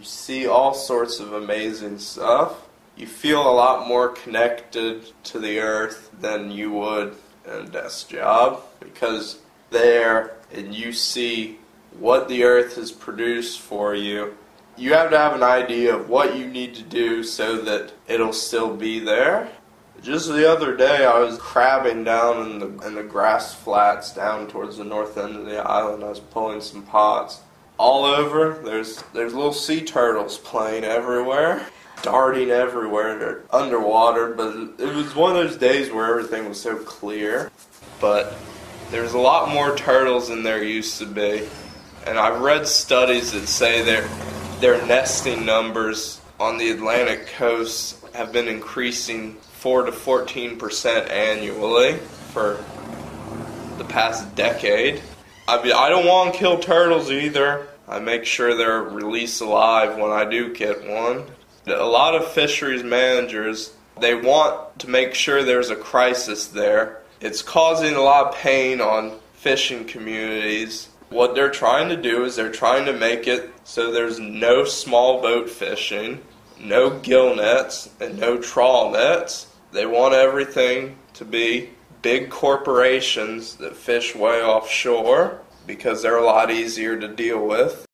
You see all sorts of amazing stuff. You feel a lot more connected to the earth than you would in a desk job, because there and you see what the earth has produced for you. You have to have an idea of what you need to do so that it'll still be there. Just the other day I was crabbing down in the grass flats down towards the north end of the island. I was pulling some pots. All over, there's little sea turtles playing everywhere, darting everywhere. They're underwater, but it was one of those days where everything was so clear. But there's a lot more turtles than there used to be. And I've read studies that say their nesting numbers on the Atlantic coast have been increasing 4 to 14% annually for the past decade. I mean, I don't want to kill turtles either. I make sure they're released alive when I do get one. A lot of fisheries managers, they want to make sure there's a crisis there. It's causing a lot of pain on fishing communities. What they're trying to do is they're trying to make it so there's no small boat fishing, no gill nets, and no trawl nets. They want everything to be big corporations that fish way offshore because they're a lot easier to deal with.